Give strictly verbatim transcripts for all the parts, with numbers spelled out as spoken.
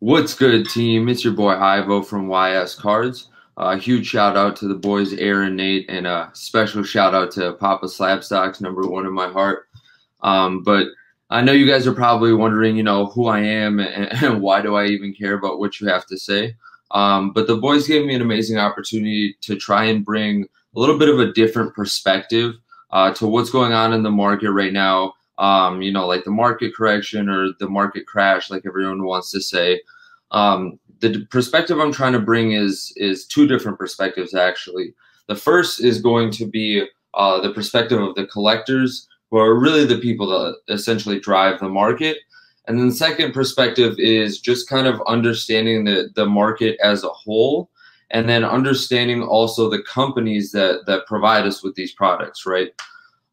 What's good, team? It's your boy Hyvo from Y S Cards. A uh, huge shout out to the boys Aaron, Nate, and a special shout out to Papa Slabstocks, number one in my heart. Um, but I know you guys are probably wondering, you know, who I am and, and why do I even care about what you have to say. Um, but the boys gave me an amazing opportunity to try and bring a little bit of a different perspective uh, to what's going on in the market right now. Um, you know, like the market correction or the market crash, like everyone wants to say. Um, the perspective I'm trying to bring is is two different perspectives, actually. The first is going to be uh, the perspective of the collectors, who are really the people that essentially drive the market. And then the second perspective is just kind of understanding the, the market as a whole, and then understanding also the companies that, that provide us with these products, right?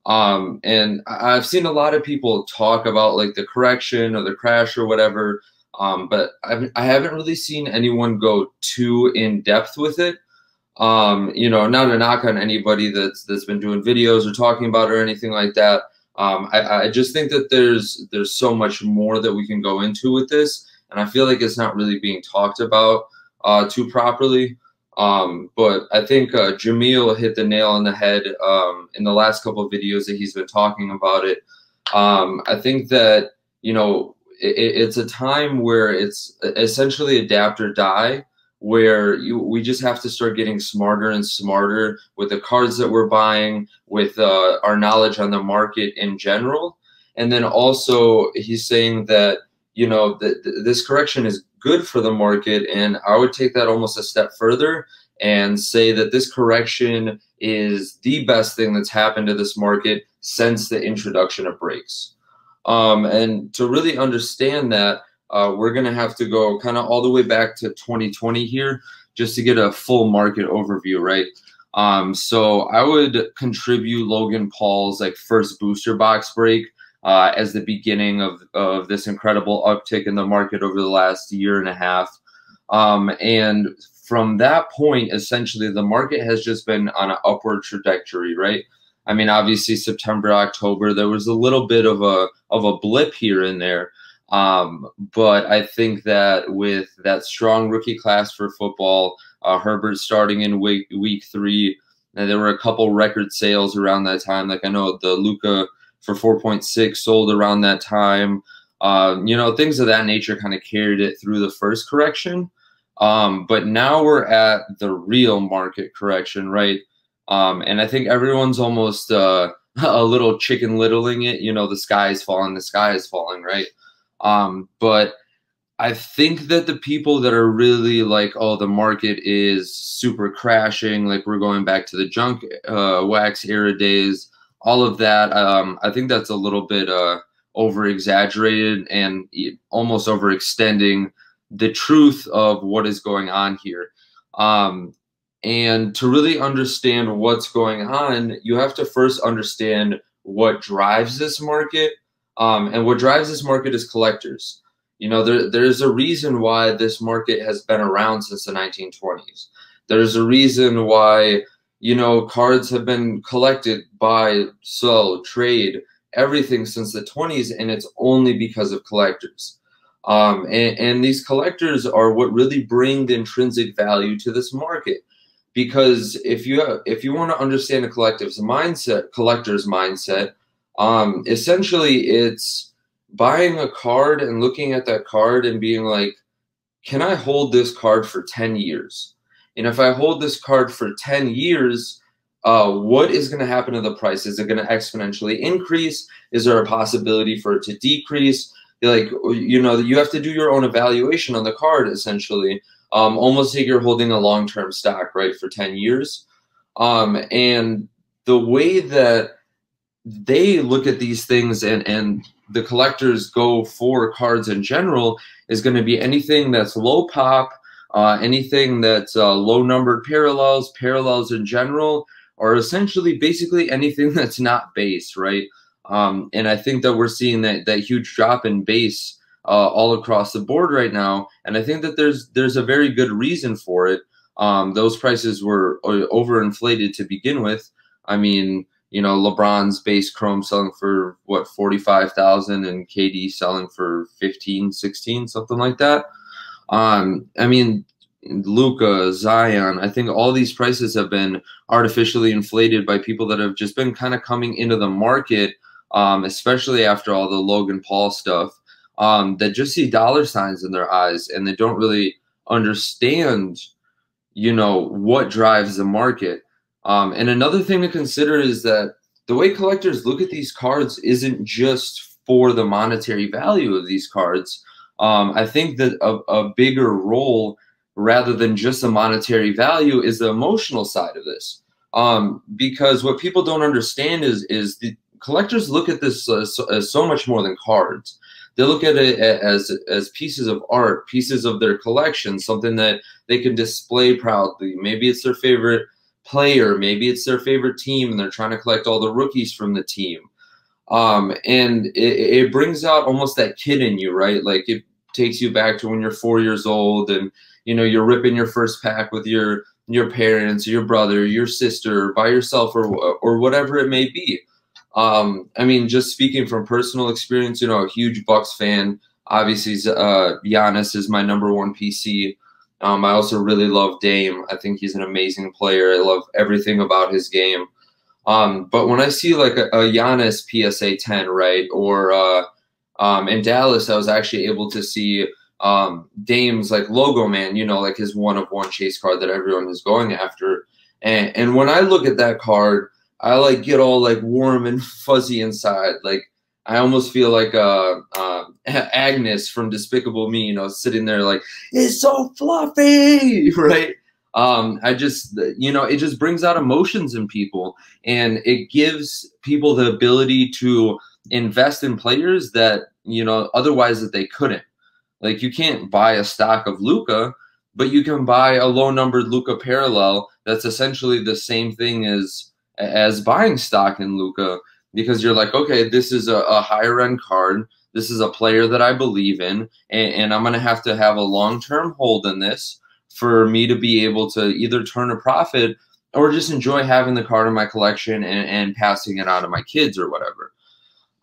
Um, and I've seen a lot of people talk about like the correction or the crash or whatever, um, but I've, I haven't really seen anyone go too in depth with it. Um, you know, not a knock on anybody that's, that's been doing videos or talking about it or anything like that. Um, I, I just think that there's, there's so much more that we can go into with this. And I feel like it's not really being talked about, uh, too properly. Um, but I think uh, Jamil hit the nail on the head um, in the last couple of videos that he's been talking about it. Um, I think that, you know, it, it's a time where it's essentially adapt or die, where you, we just have to start getting smarter and smarter with the cards that we're buying, with uh, our knowledge on the market in general. And then also he's saying that, you know, th th this correction is good for the market, and I would take that almost a step further and say that this correction is the best thing that's happened to this market since the introduction of breaks. Um, and to really understand that, uh, we're going to have to go kind of all the way back to twenty twenty here just to get a full market overview, right? Um, so I would contribute Logan Paul's like first booster box break Uh, as the beginning of, of this incredible uptick in the market over the last year and a half. Um, and from that point, essentially, the market has just been on an upward trajectory, right? I mean, obviously, September, October, there was a little bit of a, of a blip here and there. Um, but I think that with that strong rookie class for football, uh, Herbert starting in week, week three, and there were a couple record sales around that time. Like I know the Luka for four point six sold around that time, um, you know, things of that nature kind of carried it through the first correction. Um, but now we're at the real market correction, right? Um, and I think everyone's almost uh, a little chicken littling it, you know, the sky is falling, the sky is falling, right? Um, but I think that the people that are really like, oh, the market is super crashing, like we're going back to the junk uh, wax era days, all of that, um, I think that's a little bit uh, over-exaggerated and almost overextending the truth of what is going on here. Um, and to really understand what's going on, you have to first understand what drives this market. Um, and what drives this market is collectors. You know, there, there's a reason why this market has been around since the nineteen twenties. There's a reason why, you know, cards have been collected, buy, sell, trade, everything since the twenties, and it's only because of collectors. Um, and, and these collectors are what really bring the intrinsic value to this market. Because if you have, if you want to understand a collective's mindset, collector's mindset, um, essentially it's buying a card and looking at that card and being like, can I hold this card for ten years? And if I hold this card for ten years, uh, what is going to happen to the price? Is it going to exponentially increase? Is there a possibility for it to decrease? Like, you know, you have to do your own evaluation on the card, essentially. Um, almost like you're holding a long-term stock, right, for ten years. Um, and the way that they look at these things and, and the collectors go for cards in general is going to be anything that's low pop, Uh, anything that's uh, low-numbered parallels, parallels in general, or essentially basically anything that's not base, right? Um, and I think that we're seeing that, that huge drop in base uh, all across the board right now, and I think that there's there's a very good reason for it. Um, those prices were overinflated to begin with. I mean, you know, LeBron's base Chrome selling for, what, forty-five thousand dollars and K D selling for fifteen, sixteen, something like that. Um, I mean, Luka, Zion, I think all these prices have been artificially inflated by people that have just been kind of coming into the market, um, especially after all the Logan Paul stuff, um, that just see dollar signs in their eyes and they don't really understand, you know, what drives the market. Um, and another thing to consider is that the way collectors look at these cards isn't just for the monetary value of these cards. Um, I think that a, a bigger role, rather than just the monetary value, is the emotional side of this. Um, because what people don't understand is, is the collectors look at this uh, so, as so much more than cards. They look at it as, as pieces of art, pieces of their collection, something that they can display proudly. Maybe it's their favorite player, maybe it's their favorite team, and they're trying to collect all the rookies from the team. Um, and it, it brings out almost that kid in you, right? Like, it takes you back to when you're four years old and, you know, you're ripping your first pack with your, your parents, your brother, your sister, by yourself, or, or whatever it may be. Um, I mean, just speaking from personal experience, you know, a huge Bucks fan. Obviously, uh, Giannis is my number one P C. Um, I also really love Dame. I think he's an amazing player. I love everything about his game. Um, but when I see like a, a Giannis P S A ten, right, or uh, um, in Dallas, I was actually able to see um, Dame's like Logo Man, you know, like his one of one chase card that everyone is going after. And, and when I look at that card, I like get all like warm and fuzzy inside. Like I almost feel like uh, uh, Agnes from Despicable Me, you know, sitting there like, it's so fluffy, right? Um, I just, you know, it just brings out emotions in people, and it gives people the ability to invest in players that, you know, otherwise that they couldn't. Like, you can't buy a stock of Luka, but you can buy a low numbered Luka parallel. That's essentially the same thing as, as buying stock in Luka, because you're like, okay, this is a, a higher end card. This is a player that I believe in, and, and I'm going to have to have a long-term hold in this for me to be able to either turn a profit or just enjoy having the card in my collection and, and passing it on to my kids or whatever.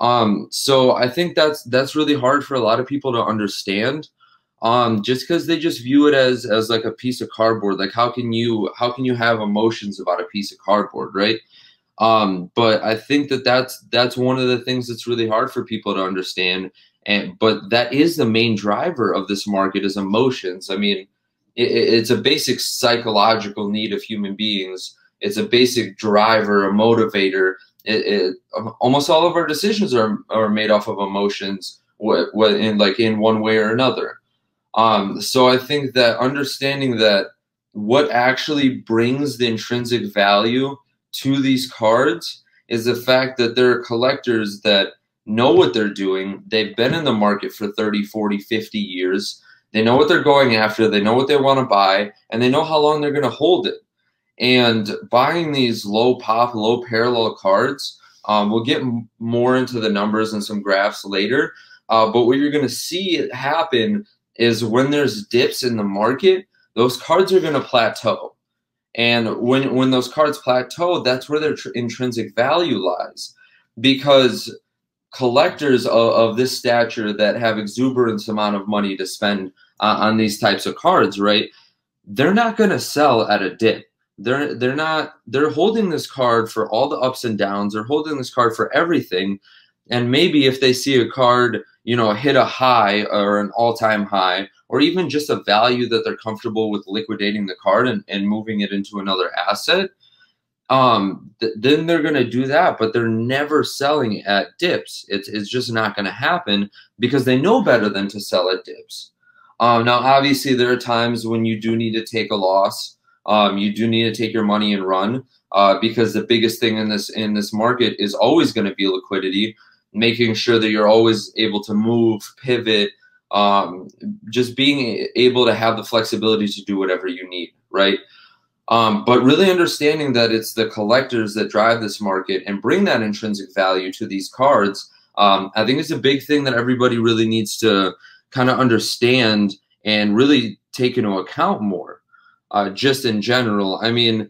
Um, so I think that's, that's really hard for a lot of people to understand, um, just because they just view it as, as like a piece of cardboard. Like, how can you, how can you have emotions about a piece of cardboard, right? Um, but I think that that's, that's one of the things that's really hard for people to understand. And, but that is the main driver of this market, is emotions. I mean, it, it's a basic psychological need of human beings. It's a basic driver, a motivator. It, it, almost all of our decisions are, are made off of emotions, wh wh in, like in one way or another. Um, so I think that understanding that what actually brings the intrinsic value to these cards is the fact that there are collectors that know what they're doing. They've been in the market for thirty, forty, fifty years. They know what they're going after. They know what they want to buy, and they know how long they're going to hold it. And buying these low pop, low parallel cards, um, we'll get m more into the numbers and some graphs later. Uh, but what you're going to see happen is when there's dips in the market, those cards are going to plateau. And when, when those cards plateau, that's where their tr intrinsic value lies. Because collectors of, of this stature that have exuberant amount of money to spend uh, on these types of cards, right, they're not going to sell at a dip. They're, they're not, they're holding this card for all the ups and downs. They're holding this card for everything. And maybe if they see a card, you know, hit a high or an all-time high, or even just a value that they're comfortable with liquidating the card and, and moving it into another asset, um, th then they're going to do that. But they're never selling at dips. It's, it's just not going to happen, because they know better than to sell at dips. Um, now, obviously, there are times when you do need to take a loss. Um, you do need to take your money and run, uh, because the biggest thing in this, in this market is always going to be liquidity, making sure that you're always able to move, pivot, um, just being able to have the flexibility to do whatever you need, right? Um, but really understanding that it's the collectors that drive this market and bring that intrinsic value to these cards, um, I think it's a big thing that everybody really needs to kind of understand and really take into account more. Uh, just in general, I mean,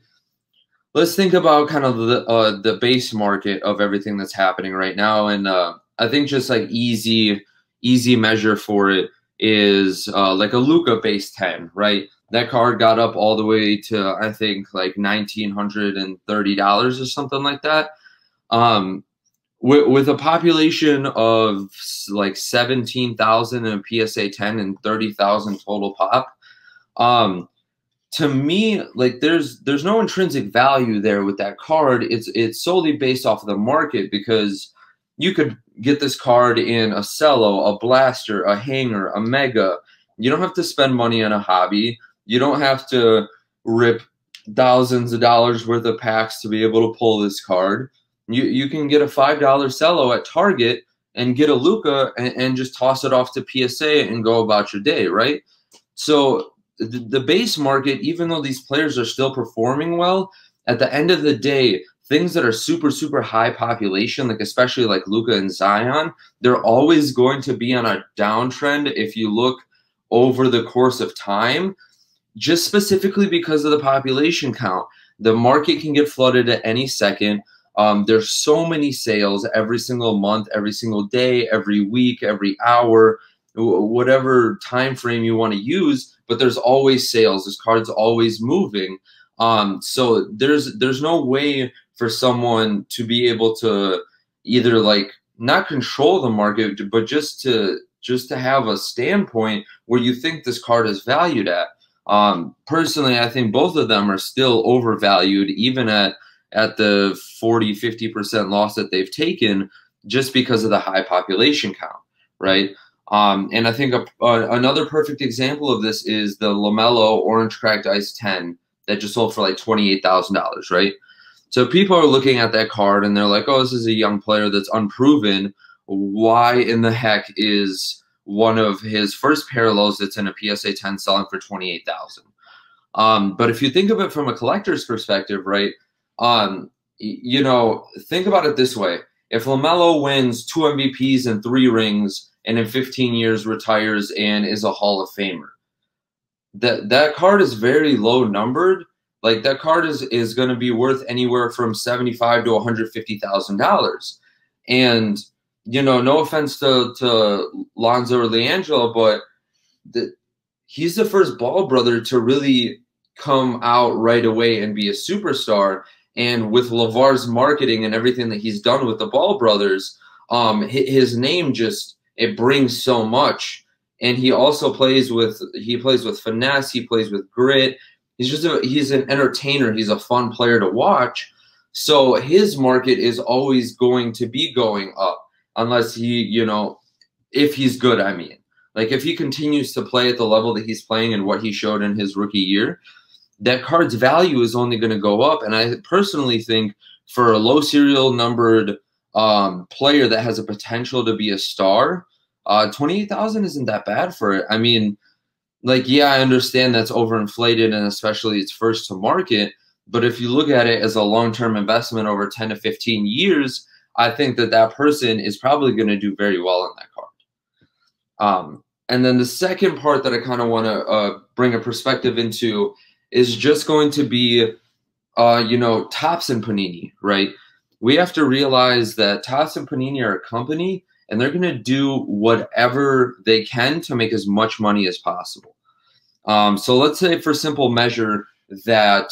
let's think about kind of the uh, the base market of everything that's happening right now, and uh, I think just like easy, easy measure for it is uh, like a Luka base ten, right? That card got up all the way to, I think, like one thousand nine hundred thirty dollars or something like that. Um, with, with a population of like seventeen thousand in a P S A ten and thirty thousand total pop, um, to me, like there's there's no intrinsic value there with that card. It's it's solely based off of the market, because you could get this card in a cello, a blaster, a hanger, a mega. You don't have to spend money on a hobby. You don't have to rip thousands of dollars worth of packs to be able to pull this card. You you can get a five dollar cello at Target and get a Luka and, and just toss it off to P S A and go about your day, right? So the, the base market, even though these players are still performing well, at the end of the day, things that are super, super high population, like especially like Luka and Zion, they're always going to be on a downtrend if you look over the course of time, just specifically because of the population count. The market can get flooded at any second. Um, there's so many sales every single month, every single day, every week, every hour, whatever time frame you want to use, but there's always sales. This card's always moving. Um, so there's there's no way for someone to be able to either like not control the market, but just to just to have a standpoint where you think this card is valued at. Um, personally, I think both of them are still overvalued, even at at the forty, fifty percent loss that they've taken, just because of the high population count, right? Um, and I think a, a, another perfect example of this is the LaMelo Orange Cracked Ice ten that just sold for like twenty-eight thousand dollars, right? So people are looking at that card and they're like, oh, this is a young player that's unproven. Why in the heck is one of his first parallels that's in a P S A ten selling for twenty-eight thousand dollars? Um, but if you think of it from a collector's perspective, right, um, you know, think about it this way. If LaMelo wins two M V Ps and three rings and in fifteen years retires and is a Hall of Famer, that that card is very low numbered. Like that card is, is going to be worth anywhere from seventy-five thousand to one hundred fifty thousand dollars. And, you know, no offense to, to Lonzo or LiAngelo, but the, he's the first ball brother to really come out right away and be a superstar. And with LaVar's marketing and everything that he's done with the Ball brothers, um, his, his name just, it brings so much. And he also plays with, he plays with finesse. He plays with grit. He's just a, he's an entertainer. He's a fun player to watch. So his market is always going to be going up unless he, you know, if he's good, I mean. Like if he continues to play at the level that he's playing and what he showed in his rookie year, that card's value is only going to go up. And I personally think for a low serial numbered um, player that has a potential to be a star, Uh, twenty-eight thousand isn't that bad for it. I mean, like, yeah, I understand that's overinflated and especially it's first to market. But if you look at it as a long-term investment over ten to fifteen years, I think that that person is probably going to do very well in that card. Um, and then the second part that I kind of want to uh, bring a perspective into is just going to be, uh, you know, Topps and Panini, right? We have to realize that Topps and Panini are a company, and they're going to do whatever they can to make as much money as possible. Um, so let's say for simple measure that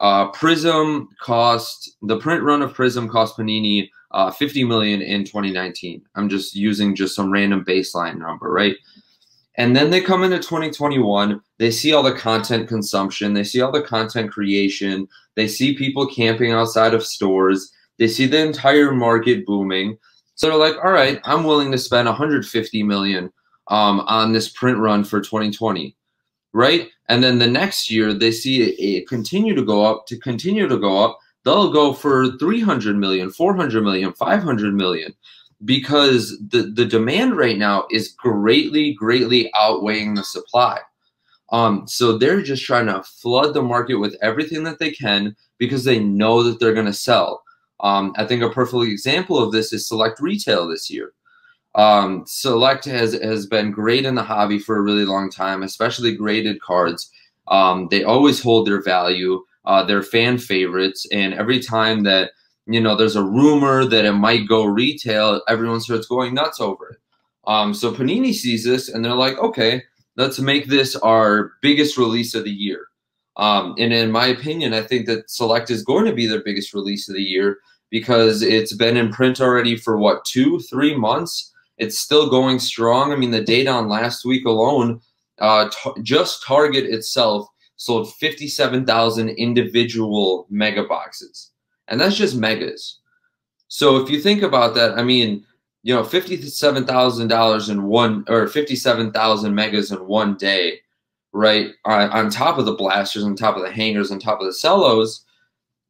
uh, Prism cost, the print run of Prism cost Panini uh, fifty million dollars in twenty nineteen. I'm just using just some random baseline number, right? And then they come into twenty twenty-one. They see all the content consumption. They see all the content creation. They see people camping outside of stores. They see the entire market booming. So they're like, all right, I'm willing to spend one hundred fifty million dollars um, on this print run for twenty twenty, right? And then the next year, they see it continue to go up, to continue to go up. They'll go for three hundred million dollars, four hundred million dollars, five hundred million dollars, because the, the demand right now is greatly, greatly outweighing the supply. Um, so they're just trying to flood the market with everything that they can because they know that they're going to sell. Um, I think a perfect example of this is Select Retail this year. Um, Select has, has been great in the hobby for a really long time, especially graded cards. Um, they always hold their value. Uh, they're fan favorites. And every time that, you know, there's a rumor that it might go retail, everyone starts going nuts over it. Um, so Panini sees this and they're like, okay, let's make this our biggest release of the year. Um, and in my opinion, I think that Select is going to be their biggest release of the year because it's been in print already for, what, two, three months? It's still going strong. I mean, the data on last week alone, uh, just Target itself sold fifty-seven thousand individual mega boxes. And that's just megas. So if you think about that, I mean, you know, fifty-seven thousand dollars in one, or fifty-seven thousand megas in one day, right? On, on top of the blasters, on top of the hangers, on top of the cellos,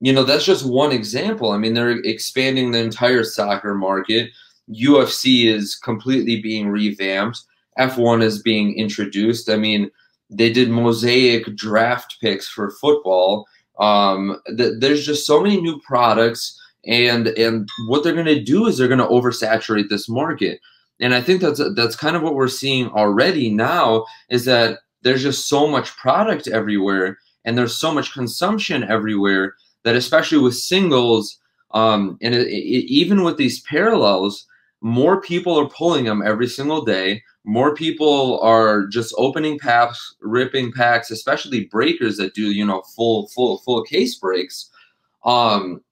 you know, that's just one example. I mean, they're expanding the entire soccer market. U F C is completely being revamped. F one is being introduced. I mean, they did Mosaic draft picks for football. Um, th there's just so many new products. And and what they're going to do is they're going to oversaturate this market. And I think that's that's kind of what we're seeing already now, is that there's just so much product everywhere and there's so much consumption everywhere that, especially with singles, um, and it, it, even with these parallels, more people are pulling them every single day. More people are just opening packs, ripping packs, especially breakers that do, you know, full, full, full case breaks. Um,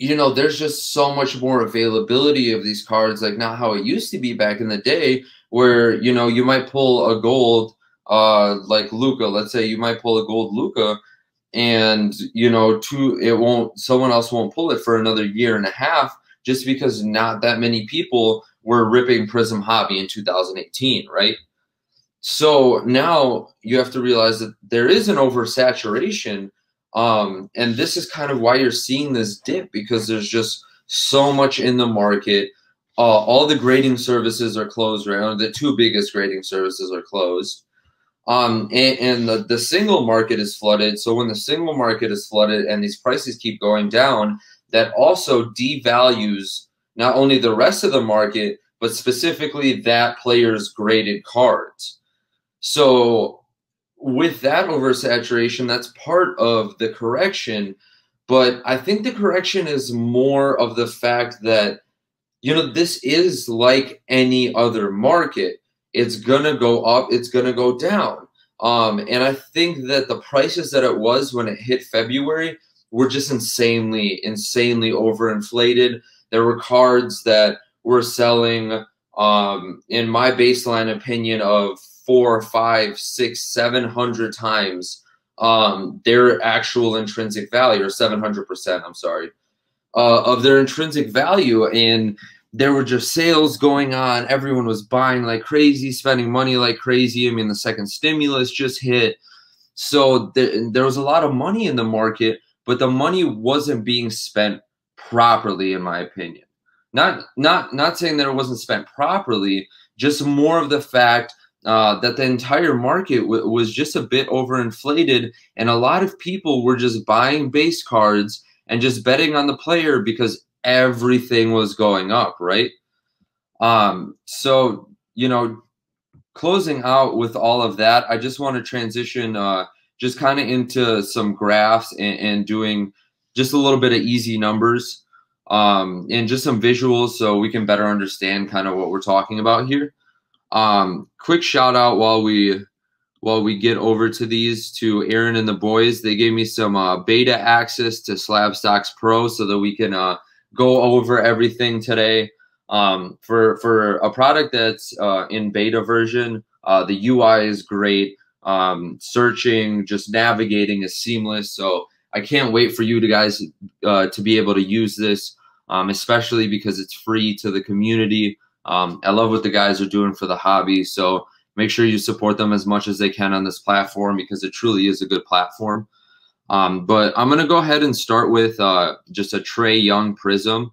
you know, there's just so much more availability of these cards, like not how it used to be back in the day where, you know, you might pull a gold, uh, like Luka. Let's say you might pull a gold Luka and, you know, two, it won't, someone else won't pull it for another year and a half just because not that many people were ripping Prism Hobby in two thousand eighteen, right? So now you have to realize that there is an oversaturation. Um, and this is kind of why you're seeing this dip, because there's just so much in the market. Uh, all the grading services are closed right now. The two biggest grading services are closed. Um, and and the, the single market is flooded. So when the single market is flooded and these prices keep going down, that also devalues not only the rest of the market, but specifically that player's graded cards. So with that oversaturation, that's part of the correction. But I think the correction is more of the fact that, you know, this is like any other market. It's going to go up. It's going to go down. Um, and I think that the prices that it was when it hit February were just insanely, insanely overinflated. There were cards that were selling, um, in my baseline opinion, of four, five, six, seven hundred times um, their actual intrinsic value, or seven hundred percent. I'm sorry, uh, of their intrinsic value, and there were just sales going on. Everyone was buying like crazy, spending money like crazy. I mean, the second stimulus just hit, so th there was a lot of money in the market, but the money wasn't being spent properly, in my opinion. Not not not saying that it wasn't spent properly, just more of the fact Uh, that the entire market w was just a bit overinflated, and a lot of people were just buying base cards and just betting on the player because everything was going up, right? Um, so, you know, closing out with all of that, I just want to transition uh, just kind of into some graphs and, and doing just a little bit of easy numbers um, and just some visuals so we can better understand kind of what we're talking about here. Um, quick shout out while we while we get over to these to Aaron and the boys. They gave me some uh, beta access to Slabstocks Pro so that we can uh, go over everything today. Um, for for a product that's uh, in beta version, uh, the U I is great. Um, searching, just navigating is seamless. So I can't wait for you to guys uh, to be able to use this, um, especially because it's free to the community. Um, I love what the guys are doing for the hobby, so make sure you support them as much as they can on this platform because it truly is a good platform. Um, but I'm going to go ahead and start with uh, just a Trey Young Prism.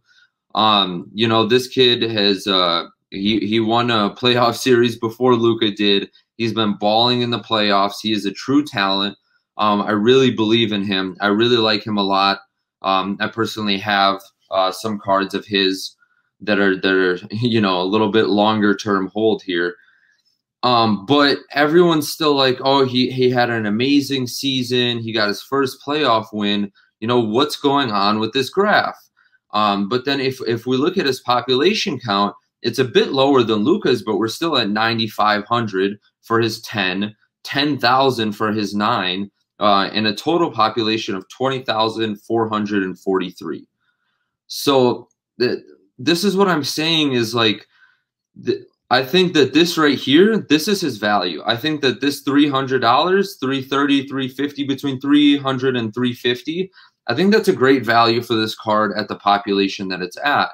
Um, you know, this kid has uh, he, he won a playoff series before Luka did. He's been balling in the playoffs. He is a true talent. Um, I really believe in him. I really like him a lot. Um, I personally have uh, some cards of his that are, that are, you know, a little bit longer term hold here. Um, but everyone's still like, oh, he, he had an amazing season. He got his first playoff win. You know, what's going on with this graph? Um, but then if, if we look at his population count, It's a bit lower than Luka's, but we're still at ninety-five hundred for his ten, ten thousand for his nine, uh, and a total population of twenty thousand four hundred forty-three. So th this is what I'm saying is like, th I think that this right here, this is his value. I think that this three hundred dollars, three thirty, three fifty, between three hundred and three fifty, I think that's a great value for this card at the population that it's at.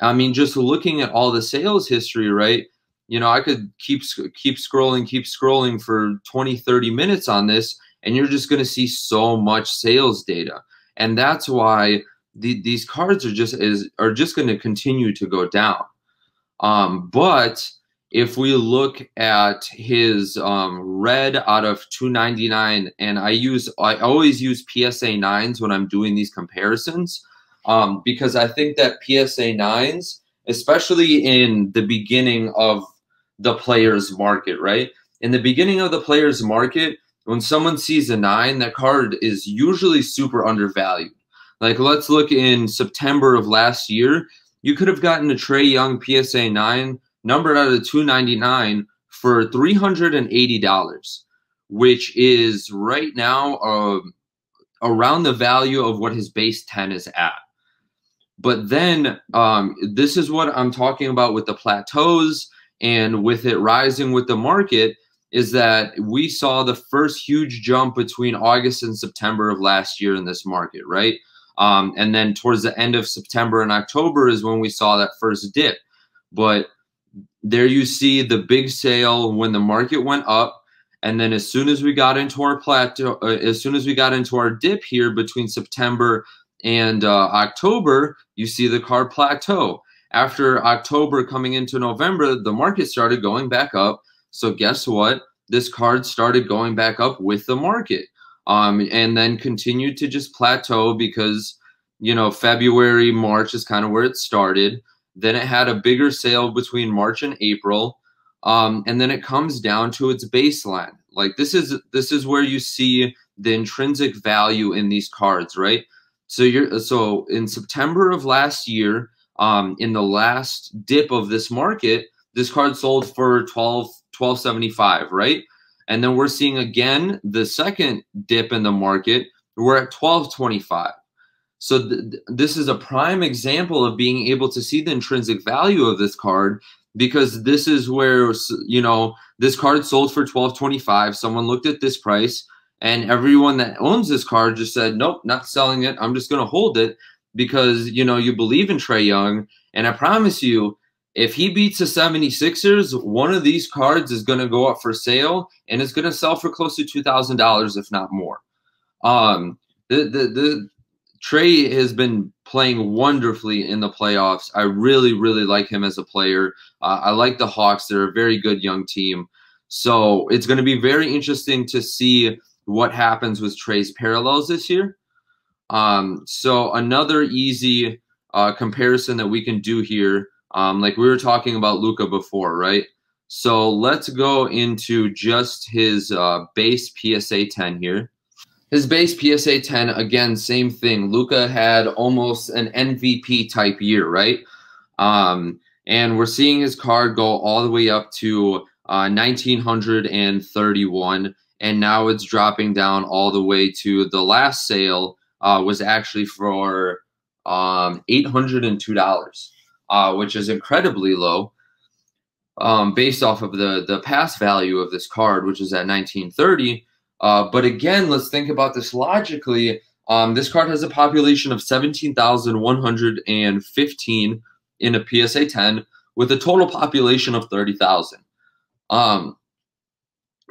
I mean, just looking at all the sales history, right? You know, I could keep keep scrolling, keep scrolling for twenty, thirty minutes on this, and you're just going to see so much sales data. And that's why the, these cards are just is are just going to continue to go down. Um, but if we look at his um, red out of two ninety-nine, and I use I always use P S A nines when I'm doing these comparisons. Um, because I think that P S A nines, especially in the beginning of the player's market, right? In the beginning of the player's market, when someone sees a nine, that card is usually super undervalued. Like, let's look in September of last year. You could have gotten a Trey Young P S A nine numbered out of two ninety-nine for three hundred eighty dollars, which is right now uh, around the value of what his base ten is at. But then um, this is what I'm talking about with the plateaus and with it rising with the market, is that we saw the first huge jump between August and September of last year in this market, right? Um, and then towards the end of September and October is when we saw that first dip. But there you see the big sale when the market went up. And then as soon as we got into our plateau, uh, as soon as we got into our dip here between September and uh, October, you see the card plateau. After October coming into November, the market started going back up. So guess what? This card started going back up with the market, um, and then continued to just plateau because, you know, February, March is kind of where it started. Then it had a bigger sale between March and April. Um, and then it comes down to its baseline. Like this is this is where you see the intrinsic value in these cards, right? So you're so in September of last year, um, in the last dip of this market, this card sold for twelve seventy-five, right? And then we're seeing again the second dip in the market. We're at twelve twenty-five. So th this is a prime example of being able to see the intrinsic value of this card. Because this is where, you know, this card sold for twelve twenty-five. Someone looked at this price, and everyone that owns this card just said, nope, not selling it. I'm just going to hold it because, you know, you believe in Trae Young. And I promise you, if he beats the seventy-sixers, one of these cards is going to go up for sale, and it's going to sell for close to two thousand dollars, if not more. Um, the, the, the Trae has been playing wonderfully in the playoffs. I really, really like him as a player. Uh, I like the Hawks. They're a very good young team. So it's going to be very interesting to see what happens with Trey's parallels this year. Um, so another easy uh, comparison that we can do here, um, like we were talking about Luka before, right? So let's go into just his uh, base P S A ten here. His base P S A ten, again, same thing. Luka had almost an M V P type year, right? Um, and we're seeing his card go all the way up to uh, one thousand nine hundred thirty-one, and now it's dropping down all the way to the last sale uh, was actually for um, eight hundred two dollars, uh, which is incredibly low um, based off of the, the past value of this card, which is at nineteen thirty. Uh, but again, let's think about this logically. Um, this card has a population of seventeen thousand one hundred fifteen in a P S A ten with a total population of thirty thousand. Um,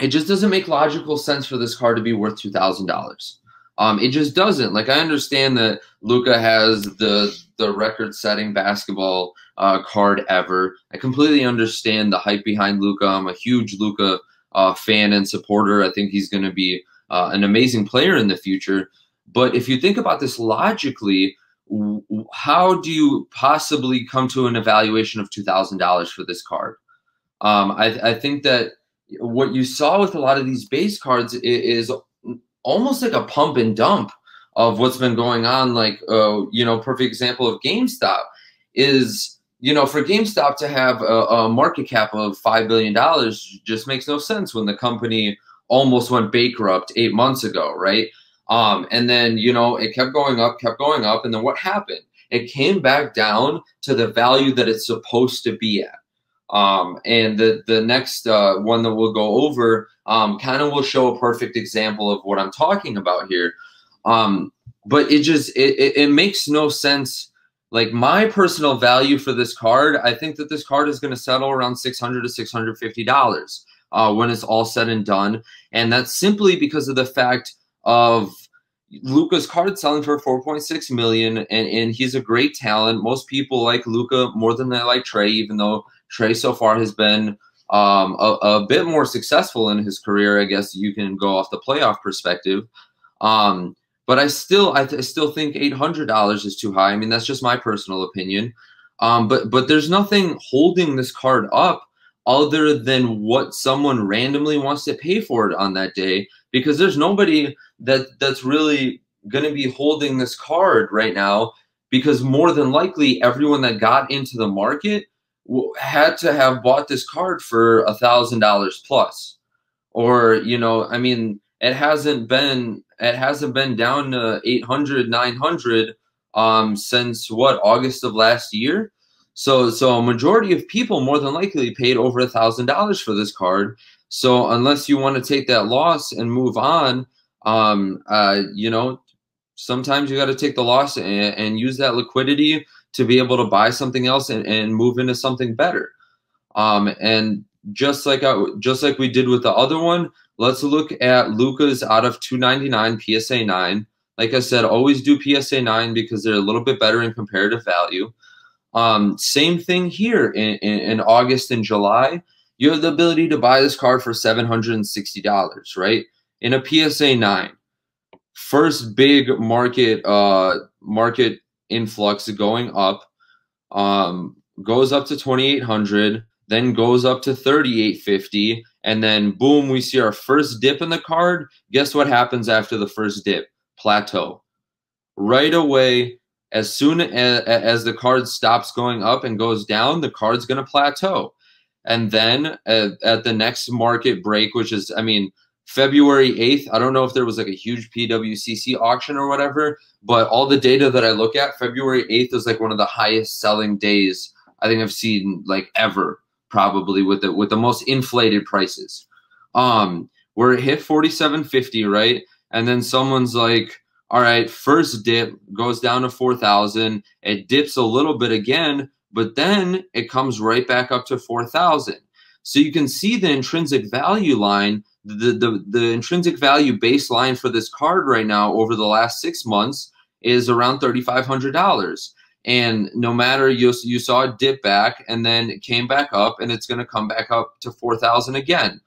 it just doesn't make logical sense for this card to be worth two thousand dollars. Um, it just doesn't. Like, I understand that Luka has the, the record-setting basketball uh, card ever. I completely understand the hype behind Luka. I'm a huge Luka Uh, fan and supporter. I think he's going to be uh, an amazing player in the future. But if you think about this logically, how do you possibly come to an evaluation of two thousand dollars for this card? Um, I, I think that what you saw with a lot of these base cards is, is almost like a pump and dump of what's been going on. Like, uh, you know, perfect example of GameStop is you know, for GameStop to have a, a market cap of five billion dollars just makes no sense when the company almost went bankrupt eight months ago, right? Um, and then, you know, it kept going up, kept going up. And then what happened? It came back down to the value that it's supposed to be at. Um, and the, the next uh, one that we'll go over um, kind of will show a perfect example of what I'm talking about here. Um, but it just, it, it, it makes no sense. Like, my personal value for this card, I think that this card is going to settle around six hundred to six hundred fifty dollars uh, when it's all said and done. And that's simply because of the fact of Luka's card selling for four point six million dollars, and, and he's a great talent. Most people like Luka more than they like Trey, even though Trey so far has been um, a, a bit more successful in his career. I guess you can go off the playoff perspective. Um, but I still, I, th I still think eight hundred dollars is too high. I mean, that's just my personal opinion. Um, but, but there's nothing holding this card up other than what someone randomly wants to pay for it on that day, because there's nobody that that's really going to be holding this card right now, because more than likely everyone that got into the market had to have bought this card for a thousand dollars plus, or, you know, I mean, it hasn't been, it hasn't been down to eight hundred, nine hundred, um, since what, August of last year. So, so a majority of people more than likely paid over a thousand dollars for this card. So unless you want to take that loss and move on, um, uh, you know, sometimes you got to take the loss and, and use that liquidity to be able to buy something else and, and move into something better. Um, and just like, I, just like we did with the other one, let's look at Luka's out of two ninety-nine P S A nine. Like I said, always do P S A nine because they're a little bit better in comparative value. Um, same thing here in, in, in August and July. You have the ability to buy this card for seven hundred sixty dollars, right? In a P S A nine, first big market uh, market influx going up, um, goes up to twenty-eight hundred dollars, then goes up to thirty-eight fifty, and then boom, we see our first dip in the card. Guess what happens after the first dip? Plateau. Right away, as soon as, as the card stops going up and goes down, the card's going to plateau. And then uh, at the next market break, which is, I mean, February eighth, I don't know if there was like a huge P W C C auction or whatever, but all the data that I look at, February eighth is like one of the highest selling days I think I've seen like ever, probably, with the, with the most inflated prices. Um, where it hit forty-seven fifty, right? And then someone's like, all right, first dip goes down to four thousand. It dips a little bit again, but then it comes right back up to four thousand. So you can see the intrinsic value line, the, the, the intrinsic value baseline for this card right now over the last six months is around thirty-five hundred dollars. And no matter, you, you saw it dip back and then it came back up, and it's going to come back up to four thousand again.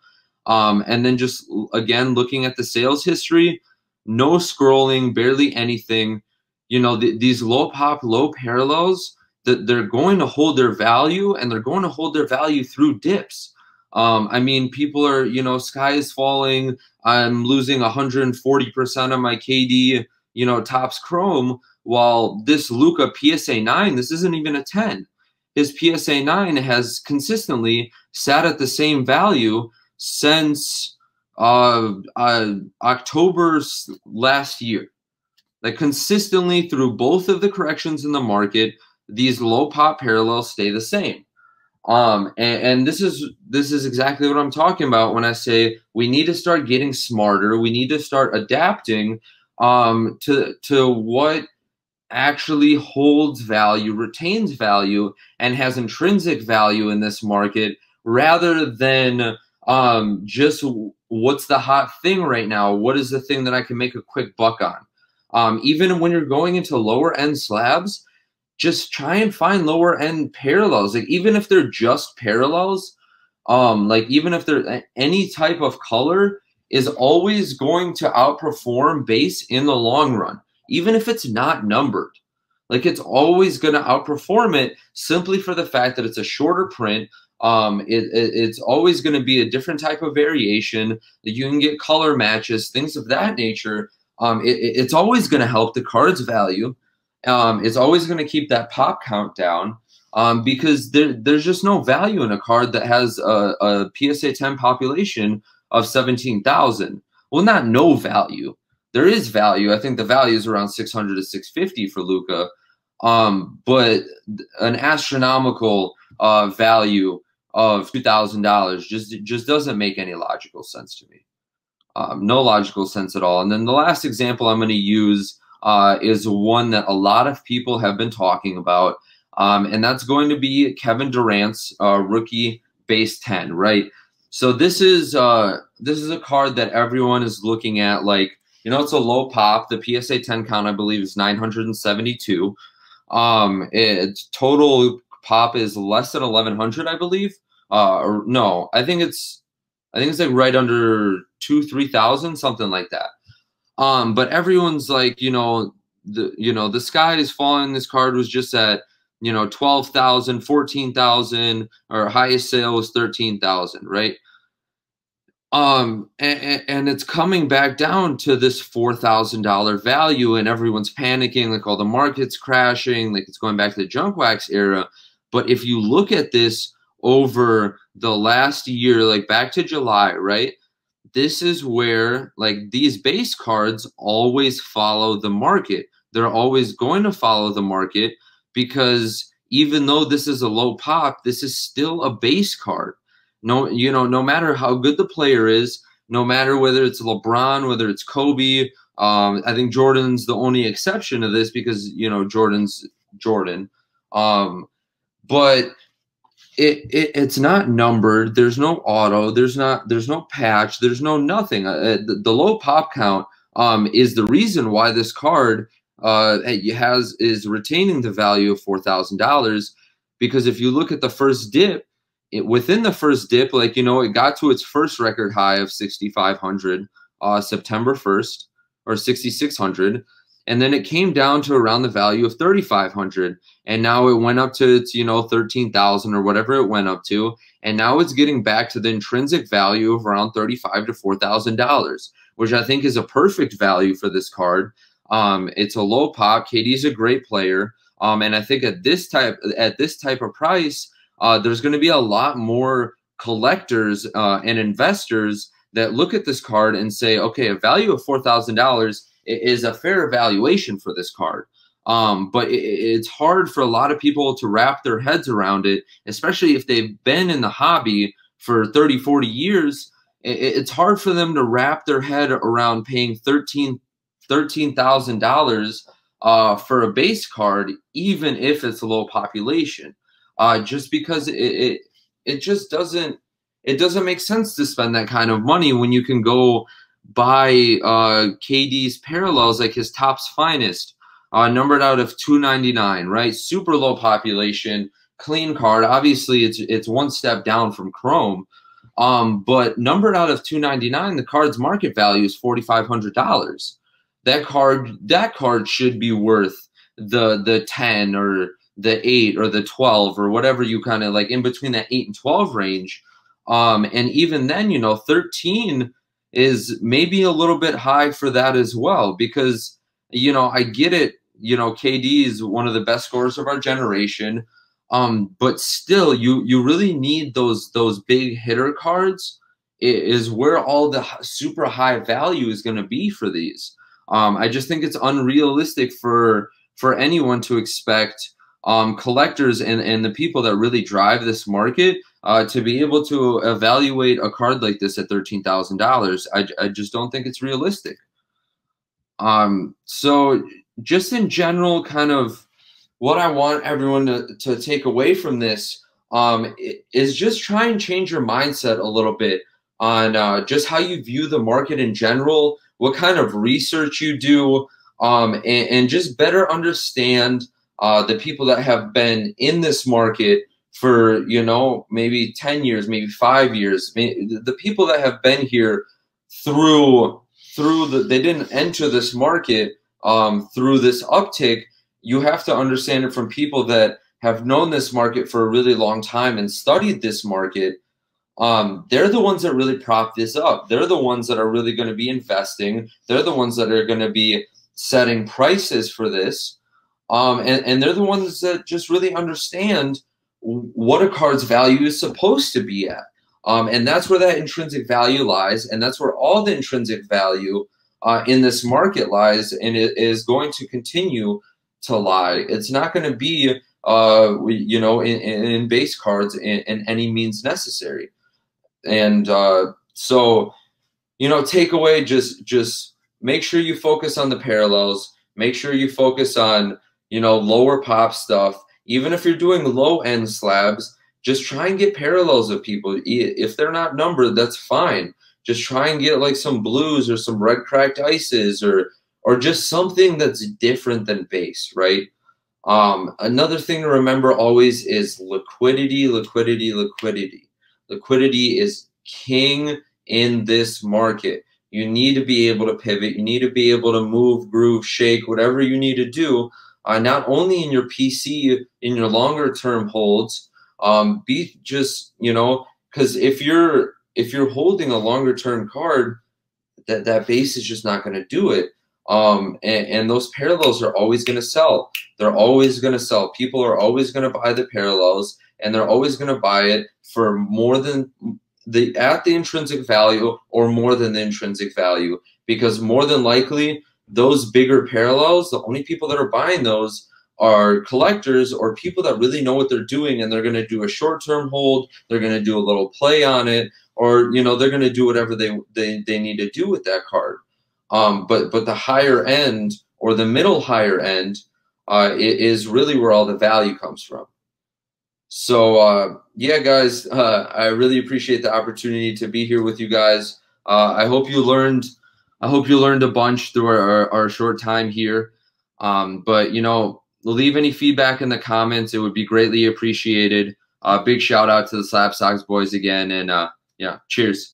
Um, and then just, again, looking at the sales history, no scrolling, barely anything. You know, th these low pop, low parallels, that they're going to hold their value, and they're going to hold their value through dips. Um, I mean, people are, you know, sky is falling. I'm losing one hundred forty percent of my K D, you know, Topps Chrome, while this Luka P S A nine, this isn't even a ten. His P S A nine has consistently sat at the same value since uh, uh, October last year. Like, consistently through both of the corrections in the market, these low pop parallels stay the same. Um, and, and this is, this is exactly what I'm talking about when I say we need to start getting smarter. We need to start adapting um, to, to what actually holds value, retains value, and has intrinsic value in this market, rather than um, just what's the hot thing right now. What is the thing that I can make a quick buck on? Um, even when you're going into lower end slabs, just try and find lower end parallels. Like, even if they're just parallels, um, like even if they're any type of color is always going to outperform base in the long run, even if it's not numbered. Like, it's always going to outperform it simply for the fact that it's a shorter print. Um, it, it, it's always going to be a different type of variation that you can get, color matches, things of that nature. Um, it, it's always going to help the card's value. Um, it's always going to keep that pop count down. um, because there, there's just no value in a card that has a, a P S A ten population of seventeen thousand. Well, not no value. There is value. I think the value is around six hundred to six fifty for Luka, um, but an astronomical uh, value of two thousand dollars just just doesn't make any logical sense to me. Um, no logical sense at all. And then the last example I'm going to use uh, is one that a lot of people have been talking about, um, and that's going to be Kevin Durant's uh, rookie base ten, right? So this is uh, this is a card that everyone is looking at like, you know, it's a low pop. The P S A ten count, I believe, is nine hundred seventy-two. Um, it, total pop is less than eleven hundred, I believe. Uh, or, no, I think it's I think it's like right under two, three thousand, something like that. Um, but everyone's like, you know, the you know the sky is falling. This card was just at, you know, twelve thousand, fourteen thousand, or highest sale was thirteen thousand, right? Um, and, and it's coming back down to this four thousand dollar value, and everyone's panicking, like all the market's crashing, like it's going back to the junk wax era. But if you look at this over the last year, like back to July, right? This is where like these base cards always follow the market. They're always going to follow the market because even though this is a low pop, this is still a base card. No, you know, no matter how good the player is, no matter whether it's LeBron, whether it's Kobe, um, I think Jordan's the only exception to this because, you know, Jordan's Jordan. Um, but it, it it's not numbered. There's no auto. There's not. There's no patch. There's no nothing. Uh, the, the low pop count um, is the reason why this card uh, has is retaining the value of four thousand dollars, because if you look at the first dip. It, within the first dip, like, you know, it got to its first record high of sixty-five hundred uh, September first or sixty-six hundred. And then it came down to around the value of thirty-five hundred. And now it went up to, its, you know, thirteen thousand or whatever it went up to. And now it's getting back to the intrinsic value of around thirty-five to four thousand dollars, which I think is a perfect value for this card. Um, it's a low pop. K D's a great player. Um, and I think at this type, at this type of price, Uh, there's going to be a lot more collectors uh, and investors that look at this card and say, okay, a value of four thousand dollars is a fair valuation for this card. Um, but it, it's hard for a lot of people to wrap their heads around it, especially if they've been in the hobby for thirty, forty years. It, it's hard for them to wrap their head around paying thirteen thousand dollars uh, for a base card, even if it's a low population. Uh, just because it, it it just doesn't it doesn't make sense to spend that kind of money when you can go buy uh, K D's parallels, like his Topps Finest, uh, numbered out of two ninety-nine, right? Super low population, clean card. Obviously, it's it's one step down from Chrome, um, but numbered out of two ninety-nine, the card's market value is forty-five hundred dollars. That card that card should be worth the the ten or the eight or the twelve or whatever, you kind of like in between that eight and twelve range. Um, and even then, you know, thirteen is maybe a little bit high for that as well, because, you know, I get it, you know, K D is one of the best scorers of our generation. Um, but still you, you really need those, those big hitter cards. It is where all the super high value is going to be for these. Um, I just think it's unrealistic for, for anyone to expect, Um, collectors and, and the people that really drive this market uh, to be able to evaluate a card like this at thirteen thousand dollars. I, I just don't think it's realistic. Um, so just in general, kind of what I want everyone to, to take away from this um, is just try and change your mindset a little bit on uh, just how you view the market in general, what kind of research you do, um, and, and just better understand Uh, the people that have been in this market for, you know, maybe ten years, maybe five years, maybe the people that have been here through, through the, they didn't enter this market um, through this uptick. You have to understand it from people that have known this market for a really long time and studied this market. Um, they're the ones that really prop this up. They're the ones that are really going to be investing. They're the ones that are going to be setting prices for this. Um, and, and they're the ones that just really understand what a card's value is supposed to be at. Um, and that's where that intrinsic value lies. And that's where all the intrinsic value uh, in this market lies. And it is going to continue to lie. It's not going to be, uh, you know, in, in base cards in, in any means necessary. And uh, so, you know, takeaway, just, just make sure you focus on the parallels. Make sure you focus on, you know, lower pop stuff. Even if you're doing low-end slabs, just try and get parallels of people. If they're not numbered, that's fine. Just try and get like some blues or some red cracked ices or or just something that's different than base, right? Um, another thing to remember always is liquidity, liquidity, liquidity. Liquidity is king in this market. You need to be able to pivot. You need to be able to move, groove, shake, whatever you need to do. Uh, not only in your P C, in your longer term holds, um, be just, you know, because if you're if you're holding a longer term card, that that base is just not going to do it. Um, and, and those parallels are always going to sell. They're always going to sell. People are always going to buy the parallels, and they're always going to buy it for more than the at the intrinsic value or more than the intrinsic value, because more than likely, those bigger parallels, the only people that are buying those are collectors or people that really know what they're doing, and they're going to do a short-term hold, they're going to do a little play on it, or, you know, they're going to do whatever they, they, they need to do with that card. Um, but, but the higher end or the middle higher end uh, is really where all the value comes from. So, uh, yeah, guys, uh, I really appreciate the opportunity to be here with you guys. Uh, I hope you learned I hope you learned a bunch through our, our short time here. Um, but, you know, leave any feedback in the comments. It would be greatly appreciated. Uh, big shout out to the Slabstocks boys again. And, uh, yeah, cheers.